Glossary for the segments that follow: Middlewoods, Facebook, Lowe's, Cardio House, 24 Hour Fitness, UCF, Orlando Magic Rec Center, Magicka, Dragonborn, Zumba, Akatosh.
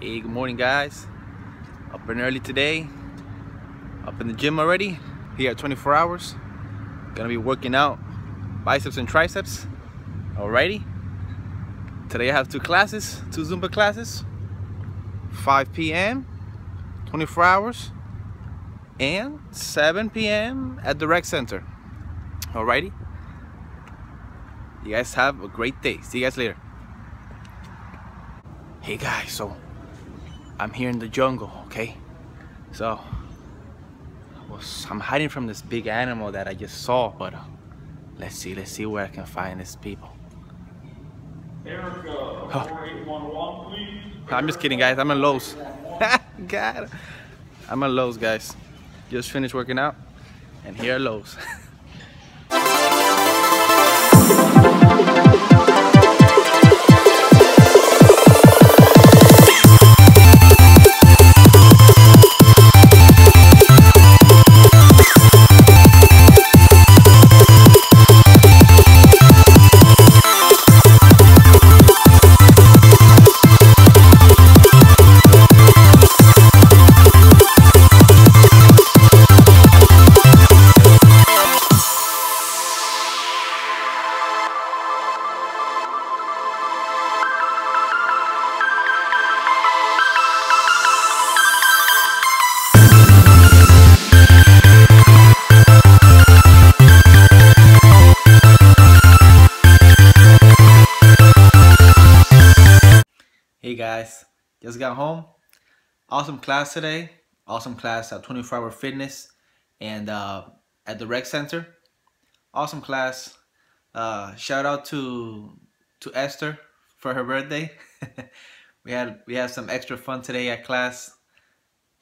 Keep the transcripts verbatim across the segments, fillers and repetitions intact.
Hey, good morning guys. Up and early today, up in the gym already here at twenty-four hours. Gonna be working out biceps and triceps. Alrighty, today I have two classes, two Zumba classes, five p m twenty-four hours and seven p m at the rec center. Alrighty, you guys have a great day. See you guys later. Hey guys, so I'm here in the jungle, okay? So I was, I'm hiding from this big animal that I just saw, but uh, let's see, let's see where I can find these people. Erica, oh. Please. I'm just kidding, guys. I'm in Lowe's. God, I'm in Lowe's, guys. Just finished working out, and here at Lowe's. Hey guys, just got home. Awesome class today. Awesome class at twenty-four hour fitness and uh, at the rec center. Awesome class. Uh, shout out to to Esther for her birthday. we had we had some extra fun today at class.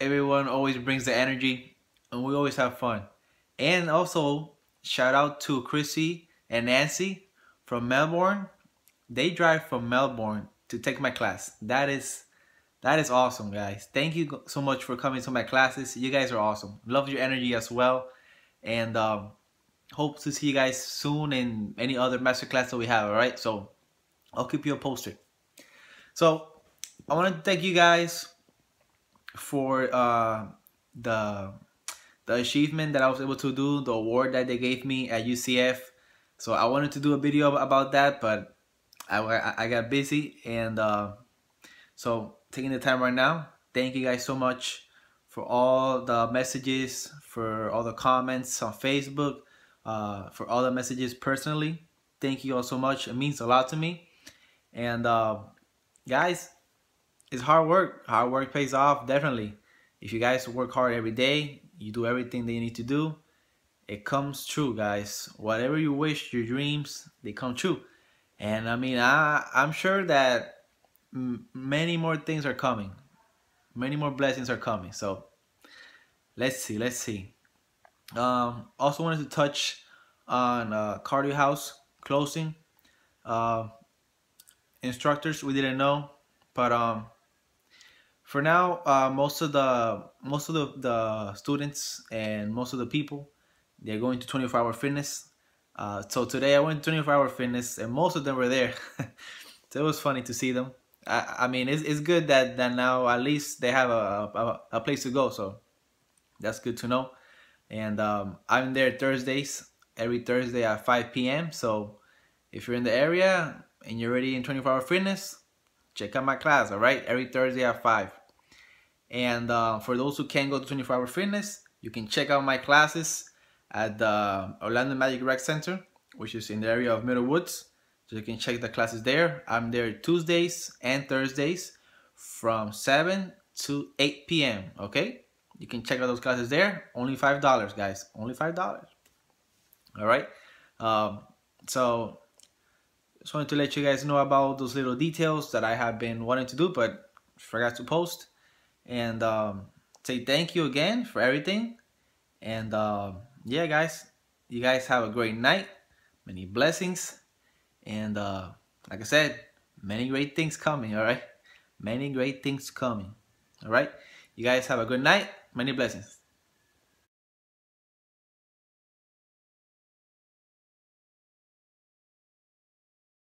Everyone always brings the energy, and we always have fun. And also shout out to Chrissy and Nancy from Melbourne. They drive from Melbourne to take my class. That is that is awesome, guys. Thank you so much for coming to my classes. You guys are awesome. Love your energy as well, and um, hope to see you guys soon in any other master class that we have. All right, so I'll keep you posted. So I want to thank you guys for uh, the the achievement that I was able to do, the award that they gave me at U C F. So I wanted to do a video about that, but I, I got busy, and uh, so taking the time right now. Thank you guys so much for all the messages, for all the comments on Facebook, uh, for all the messages personally. Thank you all so much. It means a lot to me. And uh, guys, it's hard work. Hard work pays off, definitely. If you guys work hard every day, you do everything that you need to do, it comes true, guys. Whatever you wish, your dreams, they come true. And I mean, I, I'm sure that m many more things are coming. Many more blessings are coming. So let's see, let's see. Um, also wanted to touch on uh, Cardio House closing. Uh, instructors, we didn't know. But um, for now, uh, most of, the, most of the, the students and most of the people, they're going to twenty-four hour fitness. Uh, so today I went to twenty-four hour fitness and most of them were there. So it was funny to see them. I, I mean, it's, it's good that, that now at least they have a, a, a place to go. So that's good to know. And um, I'm there Thursdays, every Thursday at five p m So if you're in the area and you're already in twenty-four hour fitness, check out my class, all right? Every Thursday at five. And uh, for those who can't go to twenty-four hour fitness, you can check out my classes at the Orlando Magic Rec Center, which is in the area of Middlewoods. So you can check the classes there. I'm there Tuesdays and Thursdays from seven to eight p m Okay? You can check out those classes there. Only five dollars, guys. Only five dollars. All right? Um, so, just wanted to let you guys know about those little details that I have been wanting to do, but forgot to post. And um, say thank you again for everything. And... Um, yeah guys, you guys have a great night, many blessings, and uh like I said, many great things coming. All right, many great things coming. All right, you guys have a good night, many blessings.